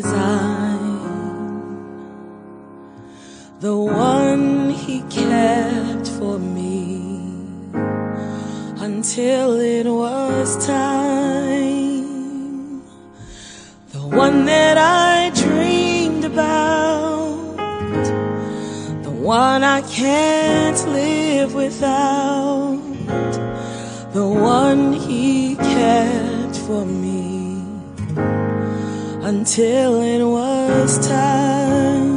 design, the one he kept for me until it was time, the one that I dreamed about, the one I can't live without, the one he kept for me until it was time.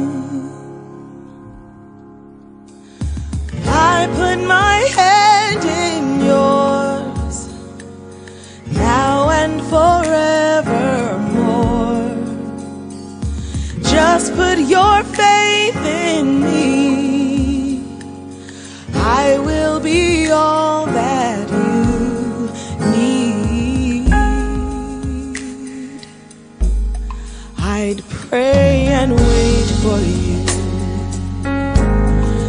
I put my hand in yours, now and forevermore. Just put your faith in me, I will be all that you need. I'd pray and wait for you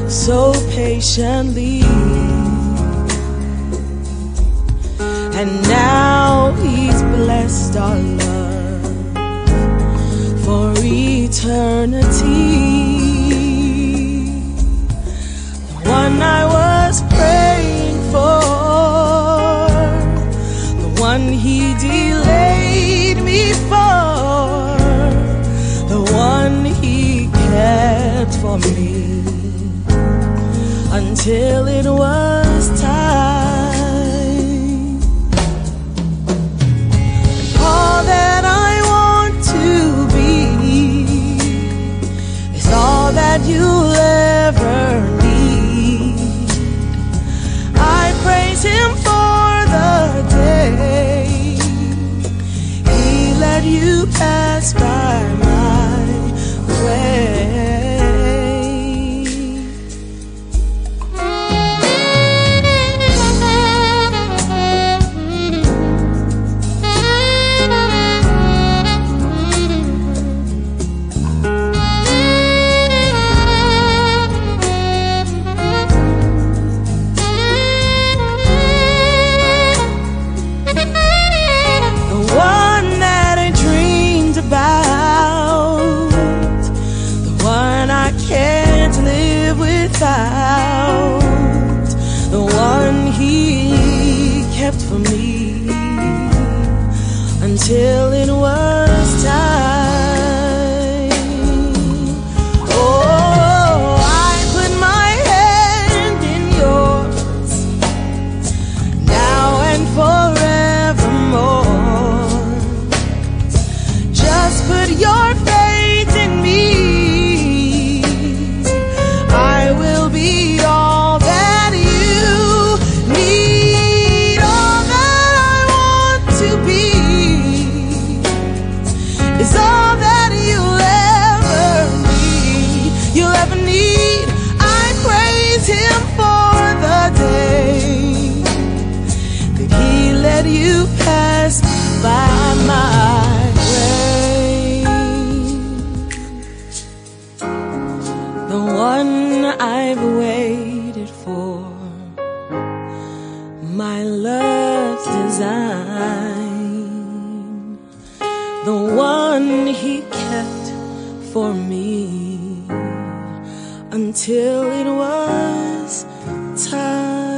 so patiently, and now he's blessed our love for eternity. The one I was praying for, the one he delayed me for, for me until it was time. All that I want to be is all that you'll ever need. I praise him for the day he let you pass by my way. The one he kept for me until it was time. Oh, I put my hand in yours, now and forevermore. Just put your faith in me, it's all that you'll ever need, you'll ever need. I praise him for the day that he let you pass by my way. The one I've waited for, my love's design, the one he kept for me until it was time.